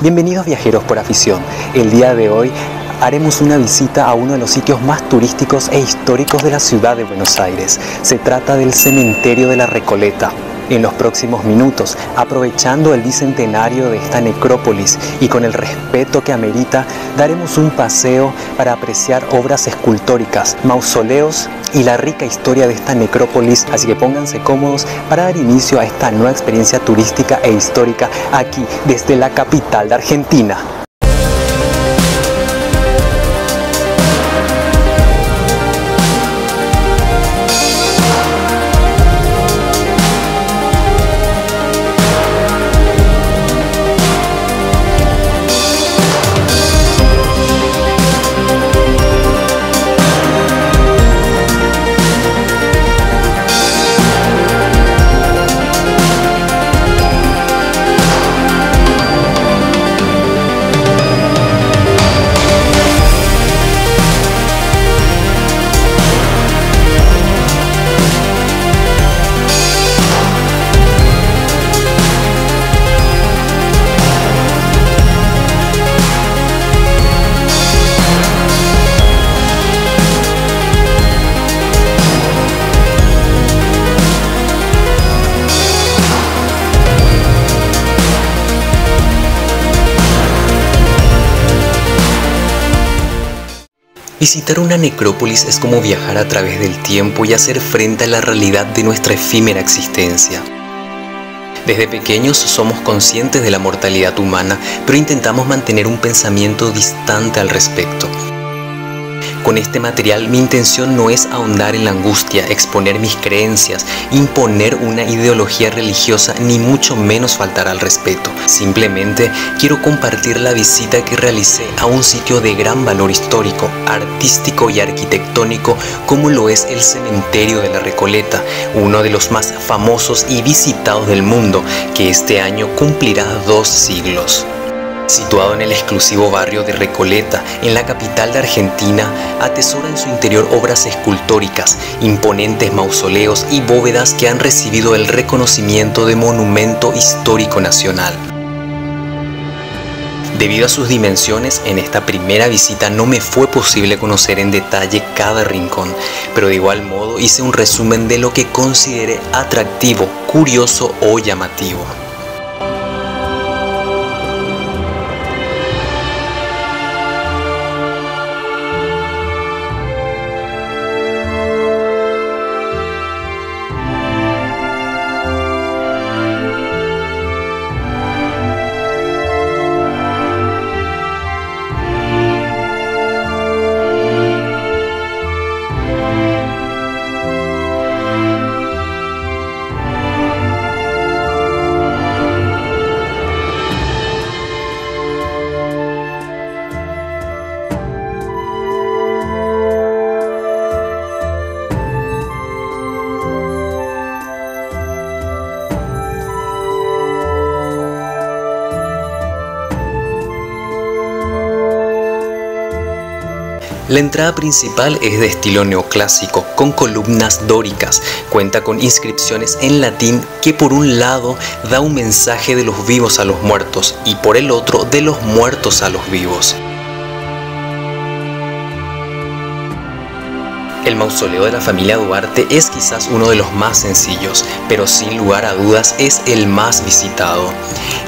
Bienvenidos viajeros por afición. El día de hoy haremos una visita a uno de los sitios más turísticos e históricos de la ciudad de Buenos Aires. Se trata del Cementerio de la Recoleta. En los próximos minutos, aprovechando el bicentenario de esta necrópolis y con el respeto que amerita, daremos un paseo para apreciar obras escultóricas, mausoleos y la rica historia de esta necrópolis, así que pónganse cómodos para dar inicio a esta nueva experiencia turística e histórica aquí, desde la capital de Argentina. Visitar una necrópolis es como viajar a través del tiempo y hacer frente a la realidad de nuestra efímera existencia. Desde pequeños somos conscientes de la mortalidad humana, pero intentamos mantener un pensamiento distante al respecto. Con este material mi intención no es ahondar en la angustia, exponer mis creencias, imponer una ideología religiosa, ni mucho menos faltar al respeto. Simplemente quiero compartir la visita que realicé a un sitio de gran valor histórico, artístico y arquitectónico como lo es el Cementerio de la Recoleta, uno de los más famosos y visitados del mundo, que este año cumplirá 2 siglos. Situado en el exclusivo barrio de Recoleta, en la capital de Argentina, atesora en su interior obras escultóricas, imponentes mausoleos y bóvedas que han recibido el reconocimiento de Monumento Histórico Nacional. Debido a sus dimensiones, en esta primera visita no me fue posible conocer en detalle cada rincón, pero de igual modo hice un resumen de lo que consideré atractivo, curioso o llamativo. La entrada principal es de estilo neoclásico, con columnas dóricas, cuenta con inscripciones en latín que por un lado da un mensaje de los vivos a los muertos y por el otro de los muertos a los vivos. El mausoleo de la familia Duarte es quizás uno de los más sencillos, pero sin lugar a dudas es el más visitado.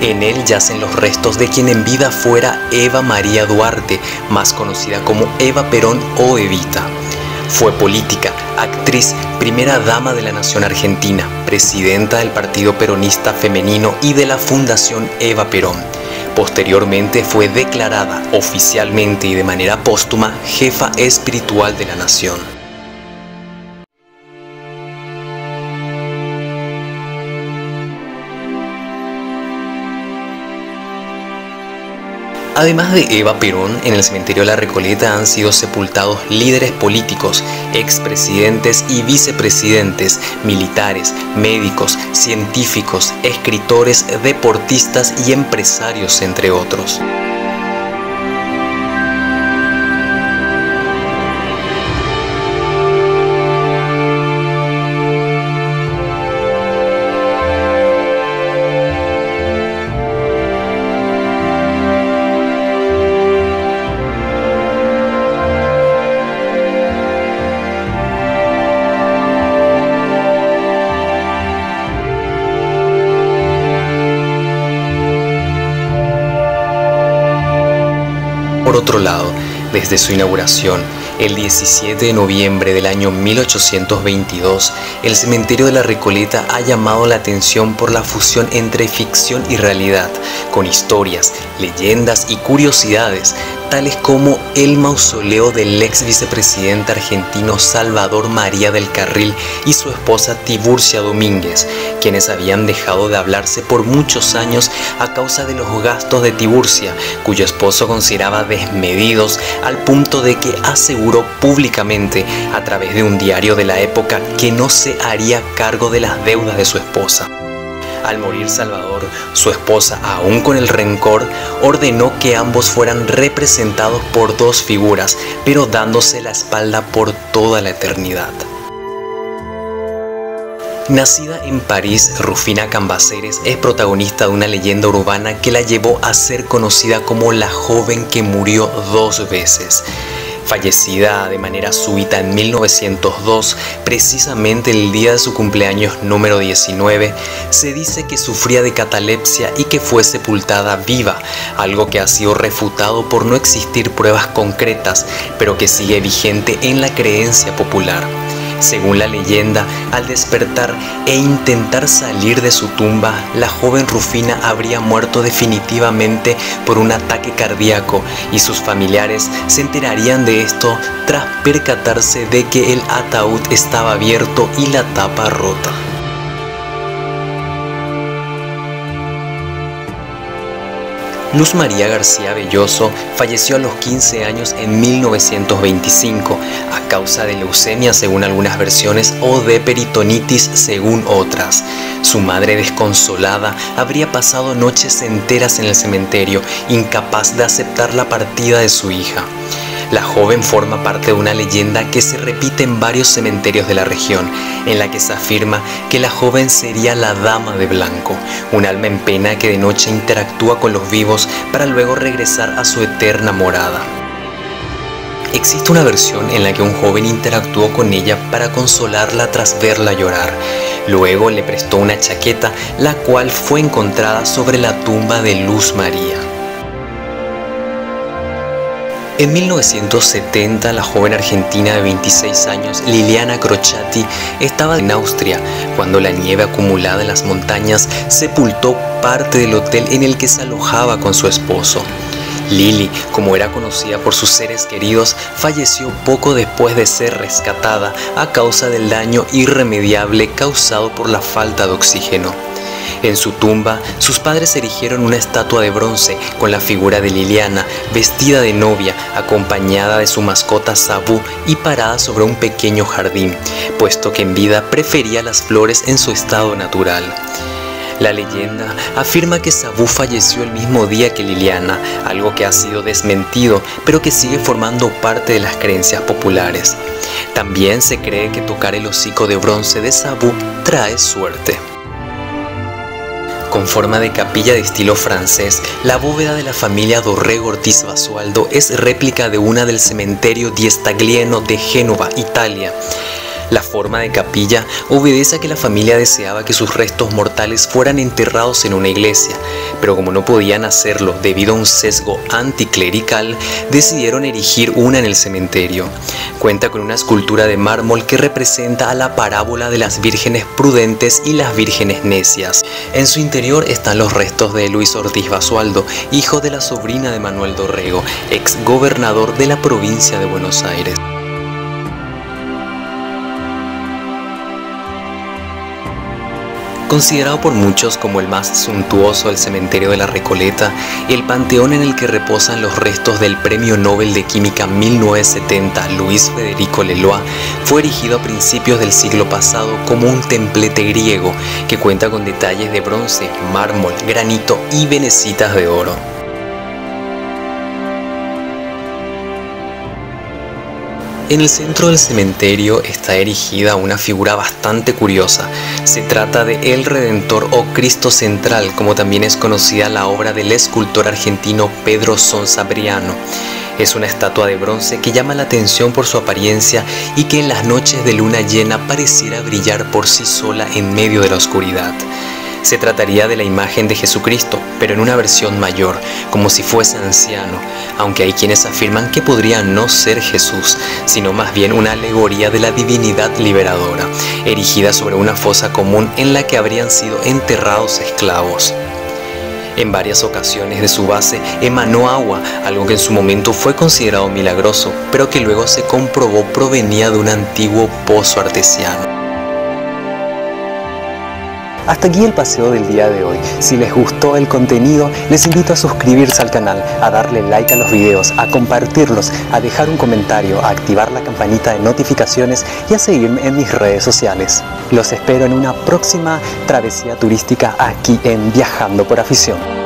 En él yacen los restos de quien en vida fuera Eva María Duarte, más conocida como Eva Perón o Evita. Fue política, actriz, primera dama de la Nación Argentina, presidenta del Partido Peronista Femenino y de la Fundación Eva Perón. Posteriormente fue declarada oficialmente y de manera póstuma jefa espiritual de la Nación. Además de Eva Perón, en el Cementerio de la Recoleta han sido sepultados líderes políticos, expresidentes y vicepresidentes, militares, médicos, científicos, escritores, deportistas y empresarios, entre otros. por otro lado, desde su inauguración, el 17 de noviembre del año 1822, el Cementerio de la Recoleta ha llamado la atención por la fusión entre ficción y realidad, con historias, leyendas y curiosidades, tales como el mausoleo del ex vicepresidente argentino Salvador María del Carril y su esposa Tiburcia Domínguez, quienes habían dejado de hablarse por muchos años a causa de los gastos de Tiburcia, cuyo esposo consideraba desmedidos al punto de que aseguró públicamente a través de un diario de la época que no se haría cargo de las deudas de su esposa. Al morir Salvador, su esposa, aún con el rencor, ordenó que ambos fueran representados por dos figuras, pero dándose la espalda por toda la eternidad. Nacida en París, Rufina Cambaceres es protagonista de una leyenda urbana que la llevó a ser conocida como la joven que murió dos veces. Fallecida de manera súbita en 1902, precisamente el día de su cumpleaños número 19, se dice que sufría de catalepsia y que fue sepultada viva, algo que ha sido refutado por no existir pruebas concretas, pero que sigue vigente en la creencia popular. Según la leyenda, al despertar e intentar salir de su tumba, la joven Rufina habría muerto definitivamente por un ataque cardíaco y sus familiares se enterarían de esto tras percatarse de que el ataúd estaba abierto y la tapa rota. Luz María García Belloso falleció a los 15 años en 1925 a causa de leucemia según algunas versiones o de peritonitis según otras. Su madre desconsolada habría pasado noches enteras en el cementerio, incapaz de aceptar la partida de su hija. La joven forma parte de una leyenda que se repite en varios cementerios de la región, en la que se afirma que la joven sería la dama de blanco, un alma en pena que de noche interactúa con los vivos para luego regresar a su eterna morada. Existe una versión en la que un joven interactuó con ella para consolarla tras verla llorar. Luego le prestó una chaqueta, la cual fue encontrada sobre la tumba de Luz María. En 1970, la joven argentina de 26 años, Liliana Crochatti, estaba en Austria cuando la nieve acumulada en las montañas sepultó parte del hotel en el que se alojaba con su esposo. Lili, como era conocida por sus seres queridos, falleció poco después de ser rescatada a causa del daño irremediable causado por la falta de oxígeno. En su tumba, sus padres erigieron una estatua de bronce con la figura de Liliana, vestida de novia, acompañada de su mascota Sabú y parada sobre un pequeño jardín, puesto que en vida prefería las flores en su estado natural. La leyenda afirma que Sabú falleció el mismo día que Liliana, algo que ha sido desmentido, pero que sigue formando parte de las creencias populares. También se cree que tocar el hocico de bronce de Sabú trae suerte. Con forma de capilla de estilo francés, la bóveda de la familia Dorrego Ortiz Basualdo es réplica de una del cementerio di Staglieno de Génova, Italia. La forma de capilla obedece a que la familia deseaba que sus restos mortales fueran enterrados en una iglesia, pero como no podían hacerlo debido a un sesgo anticlerical, decidieron erigir una en el cementerio. Cuenta con una escultura de mármol que representa a la parábola de las vírgenes prudentes y las vírgenes necias. En su interior están los restos de Luis Ortiz Basualdo, hijo de la sobrina de Manuel Dorrego, ex gobernador de la provincia de Buenos Aires. Considerado por muchos como el más suntuoso del cementerio de la Recoleta, el panteón en el que reposan los restos del Premio Nobel de Química 1970 Luis Federico Leloir fue erigido a principios del siglo pasado como un templete griego que cuenta con detalles de bronce, mármol, granito y venecitas de oro. En el centro del cementerio está erigida una figura bastante curiosa. Se trata de El Redentor o Cristo Central, como también es conocida la obra del escultor argentino Pedro Sonsabriano. Es una estatua de bronce que llama la atención por su apariencia y que en las noches de luna llena pareciera brillar por sí sola en medio de la oscuridad. Se trataría de la imagen de Jesucristo, pero en una versión mayor, como si fuese anciano, aunque hay quienes afirman que podría no ser Jesús, sino más bien una alegoría de la divinidad liberadora, erigida sobre una fosa común en la que habrían sido enterrados esclavos. En varias ocasiones de su base emanó agua, algo que en su momento fue considerado milagroso, pero que luego se comprobó provenía de un antiguo pozo artesiano. Hasta aquí el paseo del día de hoy. Si les gustó el contenido, les invito a suscribirse al canal, a darle like a los videos, a compartirlos, a dejar un comentario, a activar la campanita de notificaciones y a seguirme en mis redes sociales. Los espero en una próxima travesía turística aquí en Viajando por Afición.